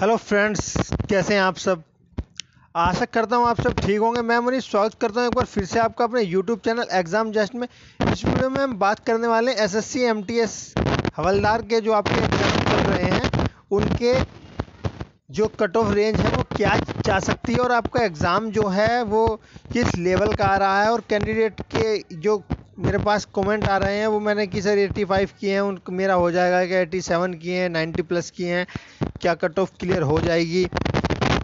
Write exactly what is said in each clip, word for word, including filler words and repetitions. Hello friends, कैसे हैं आप सब। आशा करता हूं आप सब ठीक होंगे। मैं मुनीष स्वागत करता हूं एक बार फिर से आपका अपने यूट्यूब चैनल एग्जाम जेस्ट में। इस वीडियो में हम बात करने वाले हैं एसएससी एमटीएस हवलदार के जो आपके एग्जाम चल रहे हैं उनके जो कट ऑफ रेंज है वो क्या जा सकती है और आपका एग्ज़ाम जो है वो किस लेवल का आ रहा है। और कैंडिडेट के जो मेरे पास कमेंट आ रहे हैं वो मैंने कि सर पचासी किए हैं, उनको मेरा हो जाएगा क्या, सत्तासी किए हैं, नब्बे प्लस किए हैं, क्या कट ऑफ क्लियर हो जाएगी।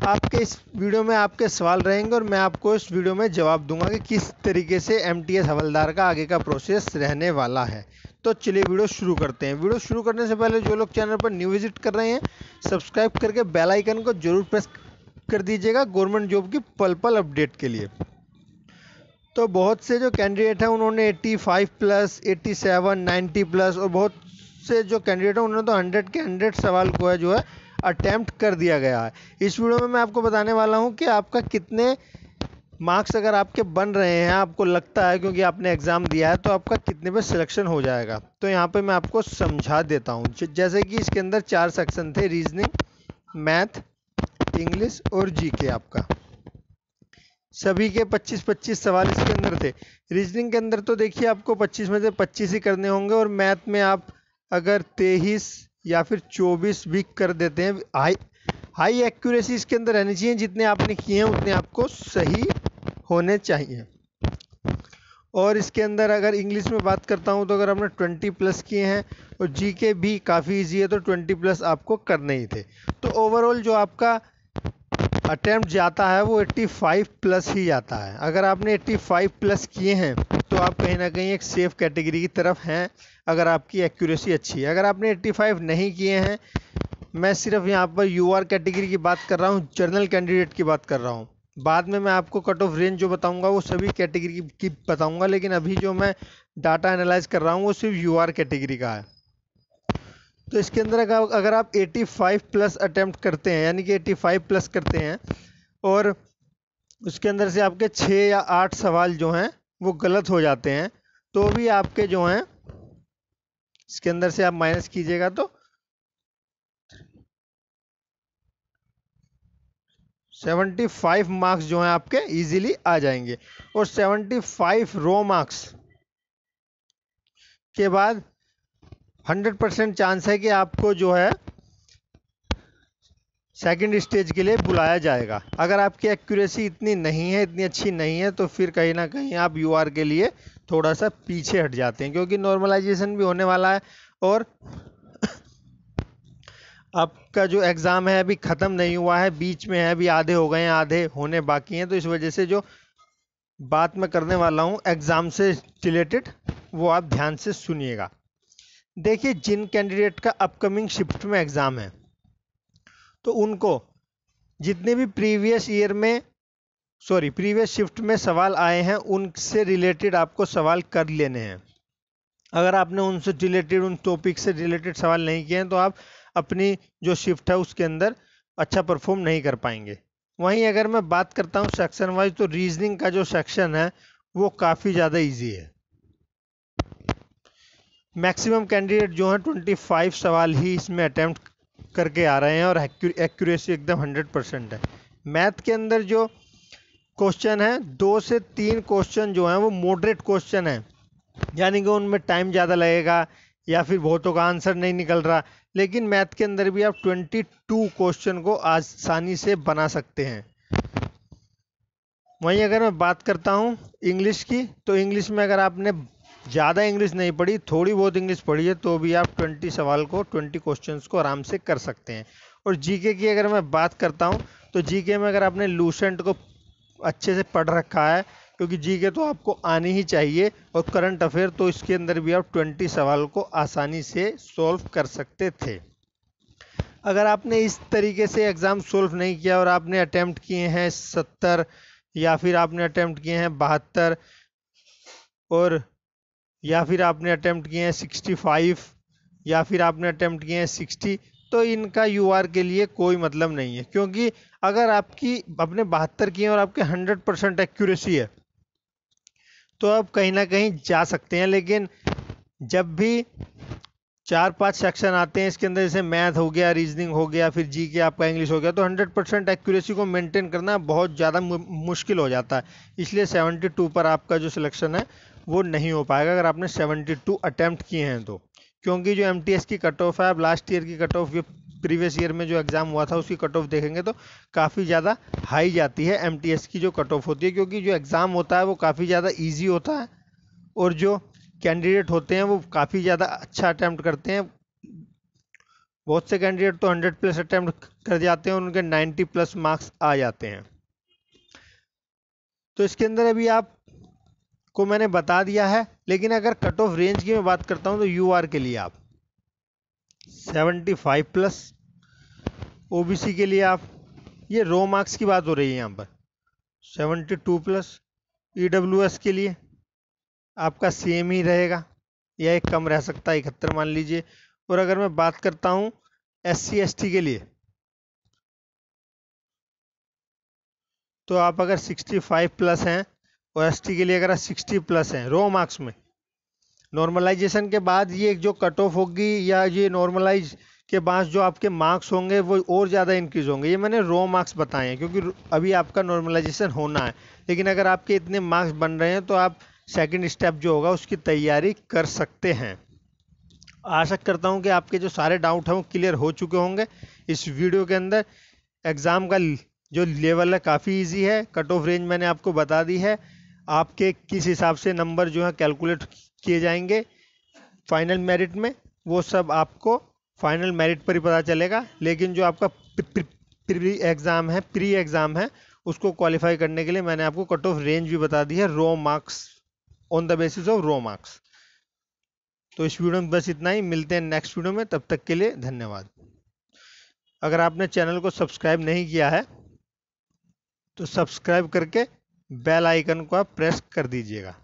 आपके इस वीडियो में आपके सवाल रहेंगे और मैं आपको इस वीडियो में जवाब दूंगा कि किस तरीके से एमटीएस हवलदार का आगे का प्रोसेस रहने वाला है। तो चलिए वीडियो शुरू करते हैं। वीडियो शुरू करने से पहले जो लोग चैनल पर न्यू विजिट कर रहे हैं सब्सक्राइब करके बेल आइकन को जरूर प्रेस कर दीजिएगा गवर्नमेंट जॉब की पल पल अपडेट के लिए। तो बहुत से जो कैंडिडेट हैं उन्होंने पचासी प्लस, सत्तासी, नब्बे प्लस और बहुत से जो कैंडिडेट हैं उन्होंने तो सौ के सौ सवाल को है जो है अटैम्प्ट कर दिया गया है। इस वीडियो में मैं आपको बताने वाला हूं कि आपका कितने मार्क्स अगर आपके बन रहे हैं, आपको लगता है क्योंकि आपने एग्ज़ाम दिया है, तो आपका कितने पे सिलेक्शन हो जाएगा। तो यहाँ पर मैं आपको समझा देता हूँ। जैसे कि इसके अंदर चार सेक्शन थे, रीजनिंग, मैथ, इंग्लिश और जी के। आपका सभी के पच्चीस पच्चीस सवाल इसके अंदर थे। रीजनिंग के अंदर तो देखिए आपको पच्चीस में से पच्चीस ही करने होंगे और मैथ में आप अगर तेईस या फिर चौबीस भी कर देते हैं, हाई हाई एक्यूरेसी इसके अंदर रहनी चाहिए। जितने आपने किए हैं उतने आपको सही होने चाहिए। और इसके अंदर अगर इंग्लिश में बात करता हूं तो अगर हमने बीस प्लस किए हैं और जी के भी काफ़ी ईजी है तो बीस प्लस आपको करने ही थे। तो ओवरऑल जो आपका अटैम्प्ट जाता है वो पचासी प्लस ही जाता है। अगर आपने पचासी प्लस किए हैं तो आप कहीं ना कहीं एक सेफ कैटेगरी की तरफ हैं अगर आपकी एक्यूरेसी अच्छी है। अगर आपने पचासी नहीं किए हैं, मैं सिर्फ यहाँ पर यूआर कैटेगरी की बात कर रहा हूँ, जर्नल कैंडिडेट की बात कर रहा हूँ। बाद में मैं आपको कट ऑफ रेंज जो बताऊँगा वो सभी कैटेगरी की बताऊँगा, लेकिन अभी जो मैं डाटा एनालाइज कर रहा हूँ वो सिर्फ यूआर कैटेगरी का है। तो इसके अंदर अगर आप पचासी प्लस अटैम्प्ट करते हैं यानी कि पचासी प्लस करते हैं और उसके अंदर से आपके छः या आठ सवाल जो हैं वो गलत हो जाते हैं तो भी आपके जो हैं इसके अंदर से आप माइनस कीजिएगा तो पचहत्तर मार्क्स जो हैं आपके इजीली आ जाएंगे। और पचहत्तर रो मार्क्स के बाद हंड्रेड परसेंट चांस है कि आपको जो है सेकंड स्टेज के लिए बुलाया जाएगा। अगर आपकी एक्यूरेसी इतनी नहीं है, इतनी अच्छी नहीं है, तो फिर कहीं ना कहीं आप यूआर के लिए थोड़ा सा पीछे हट जाते हैं क्योंकि नॉर्मलाइजेशन भी होने वाला है और आपका जो एग्ज़ाम है अभी ख़त्म नहीं हुआ है, बीच में है, अभी आधे हो गए हैं, आधे होने बाकी हैं। तो इस वजह से जो बात मैं करने वाला हूँ एग्ज़ाम से रिलेटेड वो आप ध्यान से सुनिएगा। देखिए, जिन कैंडिडेट का अपकमिंग शिफ्ट में एग्ज़ाम है तो उनको जितने भी प्रीवियस ईयर में सॉरी प्रीवियस शिफ्ट में सवाल आए हैं उनसे रिलेटेड आपको सवाल कर लेने हैं। अगर आपने उनसे रिलेटेड उन टॉपिक से रिलेटेड सवाल नहीं किए हैं तो आप अपनी जो शिफ्ट है उसके अंदर अच्छा परफॉर्म नहीं कर पाएंगे। वहीं अगर मैं बात करता हूँ सेक्शन वाइज तो रीजनिंग का जो सेक्शन है वो काफ़ी ज़्यादा ईजी है। मैक्सिमम कैंडिडेट जो हैं पच्चीस सवाल ही इसमें अटैम्प्ट करके आ रहे हैं और एक्यूरेसी एकदम सौ परसेंट है। मैथ के अंदर जो क्वेश्चन है, दो से तीन क्वेश्चन जो हैं वो मॉडरेट क्वेश्चन है, यानी कि उनमें टाइम ज़्यादा लगेगा या फिर बहुतों का आंसर नहीं निकल रहा, लेकिन मैथ के अंदर भी आप बाईस क्वेश्चन को आसानी से बना सकते हैं। वहीं अगर मैं बात करता हूँ इंग्लिश की तो इंग्लिश में अगर आपने ज़्यादा इंग्लिश नहीं पढ़ी, थोड़ी बहुत इंग्लिश पढ़ी है, तो भी आप बीस सवाल को बीस क्वेश्चंस को आराम से कर सकते हैं। और जीके की अगर मैं बात करता हूं तो जीके में अगर आपने लूसेंट को अच्छे से पढ़ रखा है, क्योंकि जीके तो आपको आनी ही चाहिए, और करंट अफेयर तो इसके अंदर भी आप बीस सवाल को आसानी से सॉल्व कर सकते थे। अगर आपने इस तरीके से एग्ज़ाम सॉल्व नहीं किया और आपने अटैम्प्ट किए हैं सत्तर या फिर आपने अटैम्प्ट किए हैं बहत्तर और या फिर आपने अटैम्प्ट किए हैं पैंसठ या फिर आपने अटैम्प्ट किए हैं साठ, तो इनका यूआर के लिए कोई मतलब नहीं है। क्योंकि अगर आपकी अपने बहत्तर किए और आपके सौ परसेंट एक्यूरेसी है तो आप कहीं ना कहीं जा सकते हैं, लेकिन जब भी चार पांच सेक्शन आते हैं इसके अंदर, जैसे मैथ हो गया, रीजनिंग हो गया, फिर जी के आपका इंग्लिश हो गया। तो हंड्रेड परसेंट एक्यूरेसी को मेंटेन करना बहुत ज़्यादा मुश्किल हो जाता है, इसलिए सेवेंटी टू पर आपका जो सिलेक्शन है वो नहीं हो पाएगा अगर आपने सेवेंटी टू अटैम्प्ट किए हैं तो, क्योंकि जो एमटीएस की कट ऑफ है, आप लास्ट ईयर की कट ऑफ, प्रीवियस ईयर में जो एग्ज़ाम हुआ था उसकी कट ऑफ देखेंगे तो काफ़ी ज़्यादा हाई जाती है एमटीएस की जो कट ऑफ होती है, क्योंकि जो एग्ज़ाम होता है वो काफ़ी ज़्यादा ईजी होता है और जो कैंडिडेट होते हैं वो काफ़ी ज़्यादा अच्छा अटैम्प्ट करते हैं। बहुत से कैंडिडेट तो हंड्रेड प्लस अटैम्प्ट कर जाते हैं और उनके नाइन्टी प्लस मार्क्स आ जाते हैं। तो इसके अंदर अभी आप को मैंने बता दिया है, लेकिन अगर कट ऑफ रेंज की मैं बात करता हूं तो यूआर के लिए आप सेवेंटी फाइव प्लस, ओबीसी के लिए आप, ये रो मार्क्स की बात हो रही है यहाँ पर, सेवेंटी टू प्लस, ईडब्ल्यूएस के लिए आपका सेम ही रहेगा या एक कम रह सकता है, इकहत्तर मान लीजिए। और अगर मैं बात करता हूँ एससी एसटी के लिए तो आप अगर सिक्सटी फाइव प्लस हैं और एसटी के लिए अगर सिक्सटी प्लस हैं रो मार्क्स में, नॉर्मलाइजेशन के बाद ये जो कट ऑफ होगी या ये नॉर्मलाइज के बाद जो आपके मार्क्स होंगे वो और ज़्यादा इंक्रीज होंगे। ये मैंने रो मार्क्स बताए हैं क्योंकि अभी आपका नॉर्मलाइजेशन होना है, लेकिन अगर आपके इतने मार्क्स बन रहे हैं तो आप सेकंड स्टेप जो होगा उसकी तैयारी कर सकते हैं। आशा करता हूं कि आपके जो सारे डाउट हैं वो क्लियर हो चुके होंगे इस वीडियो के अंदर। एग्ज़ाम का जो लेवल है काफ़ी इजी है, कट ऑफ रेंज मैंने आपको बता दी है, आपके किस हिसाब से नंबर जो है कैलकुलेट किए जाएंगे फाइनल मेरिट में, वो सब आपको फाइनल मेरिट पर ही पता चलेगा। लेकिन जो आपका प्री एग्ज़ाम है प्री एग्ज़ाम है उसको क्वालिफाई करने के लिए मैंने आपको कट ऑफ रेंज भी बता दी है, raw marks, on the basis of raw marks. तो इस वीडियो में बस इतना ही, मिलते हैं नेक्स्ट वीडियो में, तब तक के लिए धन्यवाद। अगर आपने चैनल को सब्सक्राइब नहीं किया है तो सब्सक्राइब करके बेल आइकन को आप प्रेस कर दीजिएगा।